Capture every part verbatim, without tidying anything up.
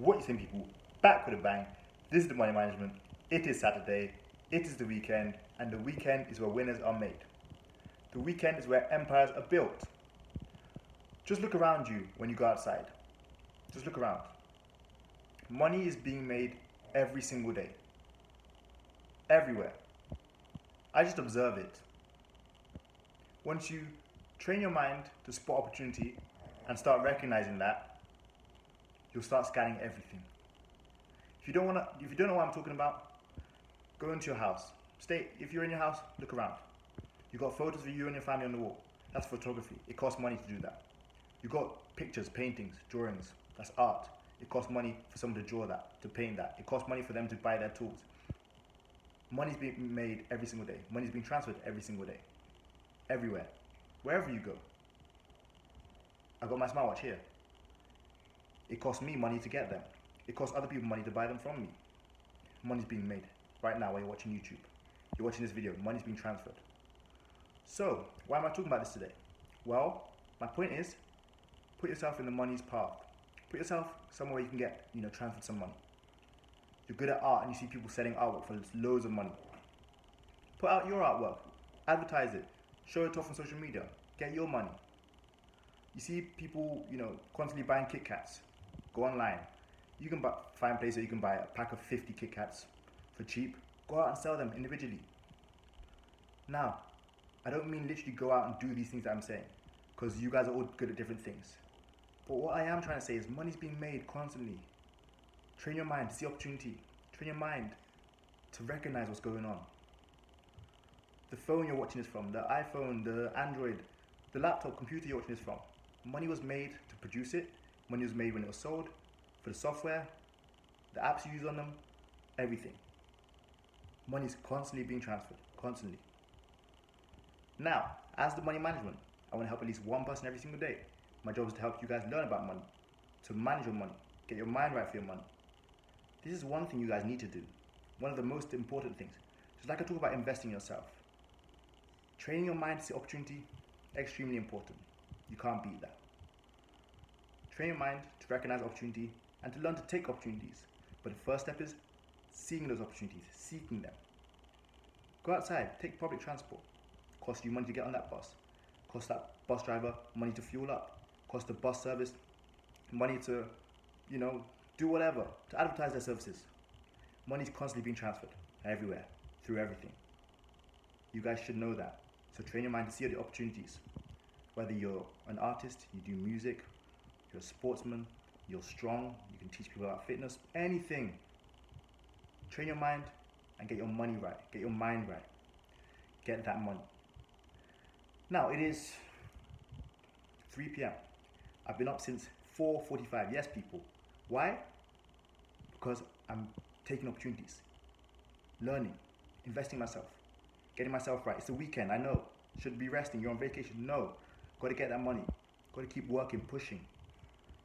What you saying, people? Back with a bang. This is the Money Management. It is Saturday, it is the weekend, and the weekend is where winners are made. The weekend is where empires are built. Just look around you when you go outside. Just look around. Money is being made every single day. Everywhere. I just observe it. Once you train your mind to spot opportunity and start recognizing that, you'll start scanning everything. If you don't wanna, if you don't know what I'm talking about, go into your house. Stay, if you're in your house, look around. You got photos of you and your family on the wall. That's photography. It costs money to do that. You got pictures, paintings, drawings. That's art. It costs money for someone to draw that, to paint that. It costs money for them to buy their tools. Money's being made every single day. Money's being transferred every single day. Everywhere. Wherever you go. I got my smartwatch here. It costs me money to get them. It costs other people money to buy them from me. Money's being made right now while you're watching YouTube. You're watching this video. Money's being transferred. So, why am I talking about this today? Well, my point is, put yourself in the money's path. Put yourself somewhere where you can get, you know, transferred some money. You're good at art and you see people selling artwork for loads of money. Put out your artwork. Advertise it. Show it off on social media. Get your money. You see people, you know, constantly buying Kit Kats. Go online. You can buy, find places where you can buy a pack of fifty Kit Kats for cheap. Go out and sell them individually. Now, I don't mean literally go out and do these things that I'm saying, because you guys are all good at different things. But what I am trying to say is money's being made constantly. Train your mind to see opportunity. Train your mind to recognize what's going on. The phone you're watching this from, the iPhone, the Android, the laptop, computer you're watching this from. Money was made to produce it. Money was made when it was sold, for the software, the apps you use on them, everything. Money's constantly being transferred, constantly. Now, as the Money Management, I want to help at least one person every single day. My job is to help you guys learn about money, to manage your money, get your mind right for your money. This is one thing you guys need to do, one of the most important things. Just like I talk about investing in yourself. Training your mind to see opportunity, extremely important. You can't beat that. Train your mind to recognize opportunity and to learn to take opportunities. But the first step is seeing those opportunities, seeking them. Go outside, take public transport. Cost you money to get on that bus. Cost that bus driver money to fuel up. Cost the bus service money to, you know, do whatever, to advertise their services. Money's constantly being transferred everywhere, through everything. You guys should know that. So train your mind to see the opportunities. Whether you're an artist, you do music, you're a sportsman, you're strong, you can teach people about fitness, anything. Train your mind and get your money right. Get your mind right. Get that money. Now, it is three p m I've been up since four forty-five. Yes, people. Why? Because I'm taking opportunities, learning, investing in myself, getting myself right. It's the weekend, I know. Should be resting. You're on vacation. No. Got to get that money. Got to keep working, pushing.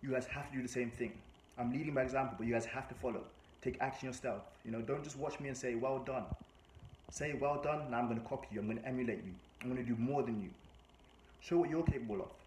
You guys have to do the same thing. I'm leading by example, but you guys have to follow. Take action yourself. You know, don't just watch me and say, well done. Say, well done, now I'm going to copy you. I'm going to emulate you. I'm going to do more than you. Show what you're capable of.